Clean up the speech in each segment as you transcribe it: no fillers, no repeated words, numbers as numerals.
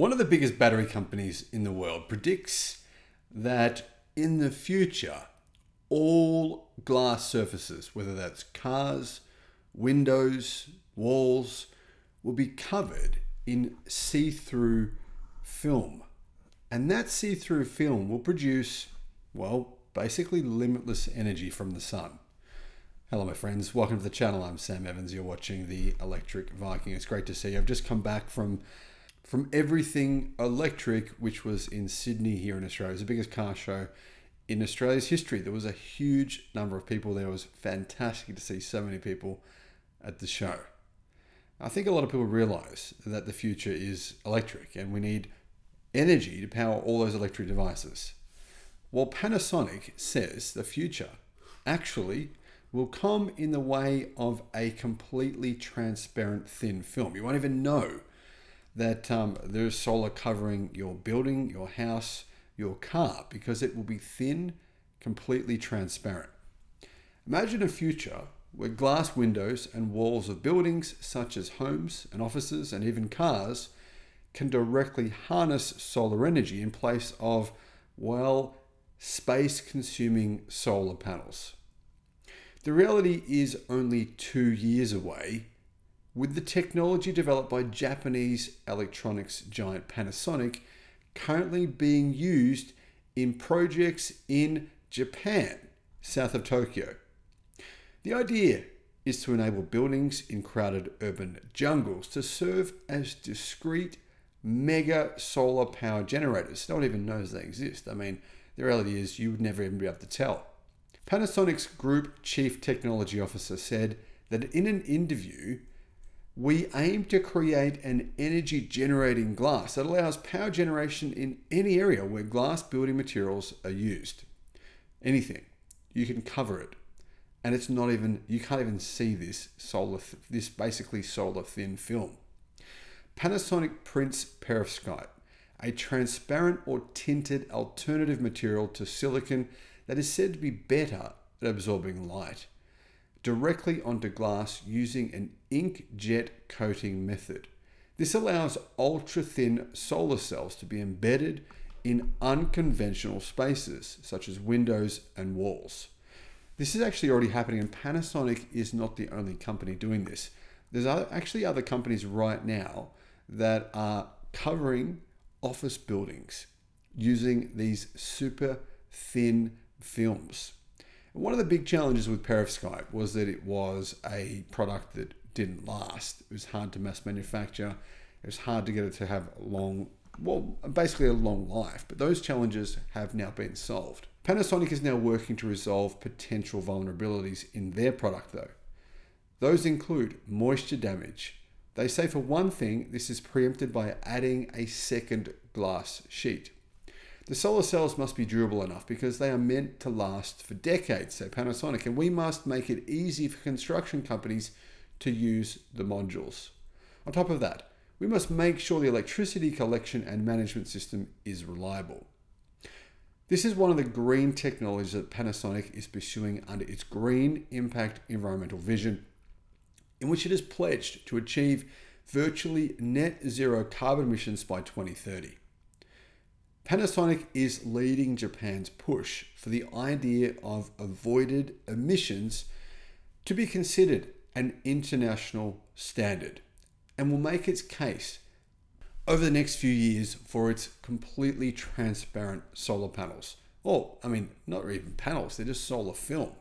One of the biggest battery companies in the world predicts that in the future, all glass surfaces, whether that's cars, windows, walls, will be covered in see-through film. And that see-through film will produce, well, basically limitless energy from the sun. Hello, my friends. Welcome to the channel. I'm Sam Evans. You're watching The Electric Viking. It's great to see you. I've just come back from Everything Electric, which was in Sydney here in Australia. It was the biggest car show in Australia's history. There was a huge number of people there. It was fantastic to see so many people at the show. I think a lot of people realize that the future is electric and we need energy to power all those electric devices. Well, Panasonic says the future actually will come in the way of a completely transparent thin film. You won't even know that there's solar covering your building, your house, your car, because it will be thin, completely transparent. Imagine a future where glass windows and walls of buildings, such as homes and offices and even cars, can directly harness solar energy in place of, well, space-consuming solar panels. The reality is only 2 years away with the technology developed by Japanese electronics giant Panasonic currently being used in projects in Japan, south of Tokyo. The idea is to enable buildings in crowded urban jungles to serve as discrete mega solar power generators. No one even knows they exist. I mean, the reality is you would never even be able to tell. Panasonic's Group Chief Technology Officer said that in an interview, "We aim to create an energy generating glass that allows power generation in any area where glass building materials are used. Anything. You can cover it. And it's not even, you can't even see this basically solar thin film." Panasonic prints perovskite, a transparent or tinted alternative material to silicon that is said to be better at absorbing light, directly onto glass using an inkjet coating method. This allows ultra-thin solar cells to be embedded in unconventional spaces, such as windows and walls. This is actually already happening, and Panasonic is not the only company doing this. There's actually other companies right now that are covering office buildings using these super thin films. One of the big challenges with perovskite was that it was a product that didn't last. It was hard to mass manufacture. It was hard to get it to have basically a long life. But those challenges have now been solved. Panasonic is now working to resolve potential vulnerabilities in their product, though. Those include moisture damage. They say, for one thing, this is preempted by adding a second glass sheet. The solar cells must be durable enough because they are meant to last for decades, say Panasonic, and we must make it easy for construction companies to use the modules. On top of that, we must make sure the electricity collection and management system is reliable. This is one of the green technologies that Panasonic is pursuing under its Green Impact Environmental Vision, in which it is pledged to achieve virtually net zero carbon emissions by 2030. Panasonic is leading Japan's push for the idea of avoided emissions to be considered an international standard and will make its case over the next few years for its completely transparent solar panels. Or, I mean, not even panels, they're just solar film.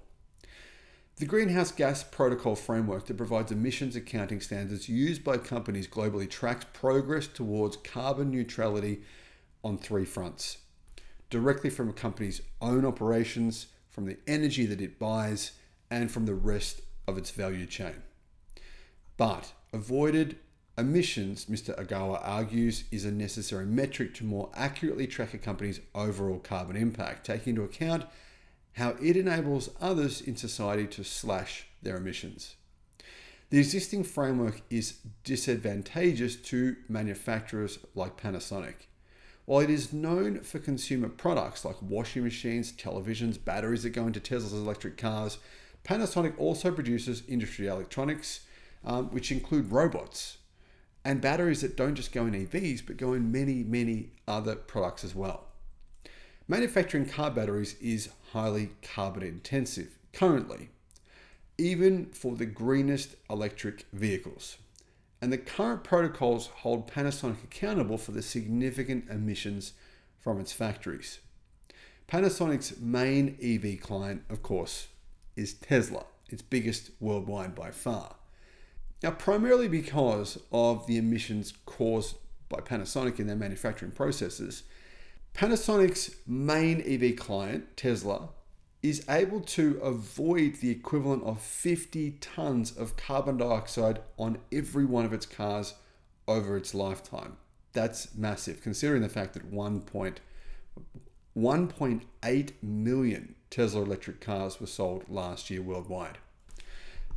The Greenhouse Gas Protocol Framework that provides emissions accounting standards used by companies globally tracks progress towards carbon neutrality on three fronts: directly from a company's own operations, from the energy that it buys, and from the rest of its value chain. But avoided emissions, Mr. Ogawa argues, is a necessary metric to more accurately track a company's overall carbon impact, taking into account how it enables others in society to slash their emissions. The existing framework is disadvantageous to manufacturers like Panasonic. While it is known for consumer products like washing machines, televisions, batteries that go into Tesla's electric cars, Panasonic also produces industrial electronics, which include robots. and batteries that don't just go in EVs, but go in many, many other products as well. Manufacturing car batteries is highly carbon intensive currently, even for the greenest electric vehicles. And the current protocols hold Panasonic accountable for the significant emissions from its factories. Panasonic's main EV client, of course, is Tesla, its biggest worldwide by far. Now, primarily because of the emissions caused by Panasonic in their manufacturing processes, Panasonic's main EV client, Tesla, is able to avoid the equivalent of 50 tons of carbon dioxide on every one of its cars over its lifetime. That's massive, considering the fact that 1.8 million Tesla electric cars were sold last year worldwide.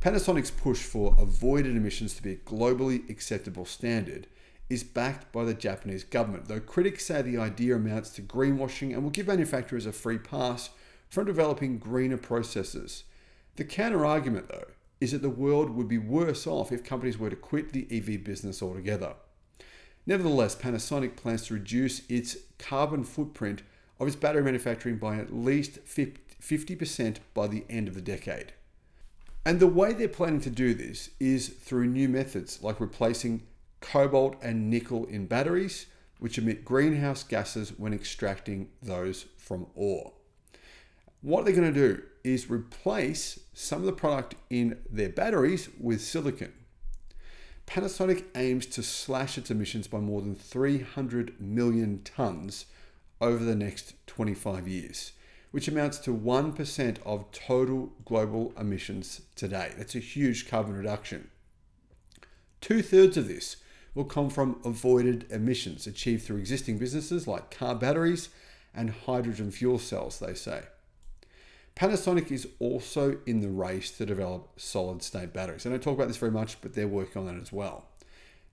Panasonic's push for avoided emissions to be a globally acceptable standard is backed by the Japanese government, though critics say the idea amounts to greenwashing and will give manufacturers a free pass from developing greener processes. The counter-argument, though, is that the world would be worse off if companies were to quit the EV business altogether. Nevertheless, Panasonic plans to reduce its carbon footprint of its battery manufacturing by at least 50% by the end of the decade. And the way they're planning to do this is through new methods like replacing cobalt and nickel in batteries, which emit greenhouse gases when extracting those from ore. What they're going to do is replace some of the product in their batteries with silicon. Panasonic aims to slash its emissions by more than 300 million tons over the next 25 years, which amounts to 1% of total global emissions today. That's a huge carbon reduction. 2/3 of this will come from avoided emissions achieved through existing businesses like car batteries and hydrogen fuel cells, they say. Panasonic is also in the race to develop solid-state batteries. I don't talk about this very much, but they're working on that as well.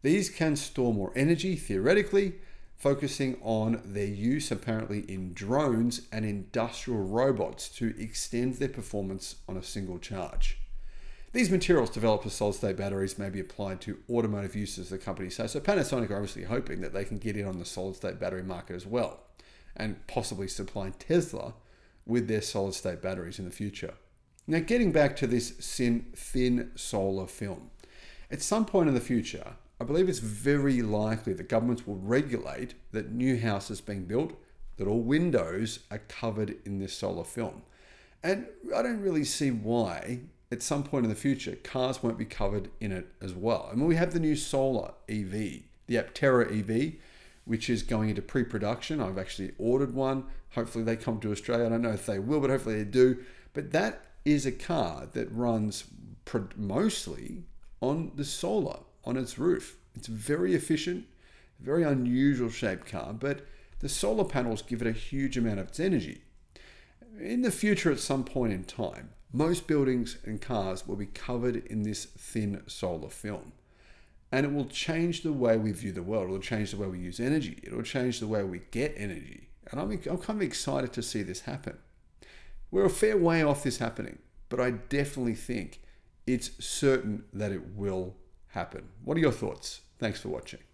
These can store more energy, theoretically, focusing on their use apparently in drones and industrial robots to extend their performance on a single charge. These materials developed for solid-state batteries may be applied to automotive uses, the company says. So Panasonic are obviously hoping that they can get in on the solid-state battery market as well, and possibly supply Tesla with their solid-state batteries in the future. Now, getting back to this thin solar film. At some point in the future, I believe it's very likely that governments will regulate that new houses being built, that all windows are covered in this solar film. And I don't really see why, at some point in the future, cars won't be covered in it as well. I mean, we have the new solar EV, the Aptera EV, which is going into pre-production. I've actually ordered one. Hopefully they come to Australia. I don't know if they will, but hopefully they do. But that is a car that runs mostly on the solar, on its roof. It's very efficient, very unusual shaped car, but the solar panels give it a huge amount of its energy. In the future, at some point in time, most buildings and cars will be covered in this thin solar film. And it will change the way we view the world. It'll change the way we use energy. It'll change the way we get energy. And I'm kind of excited to see this happen. We're a fair way off this happening, but I definitely think it's certain that it will happen. What are your thoughts? Thanks for watching.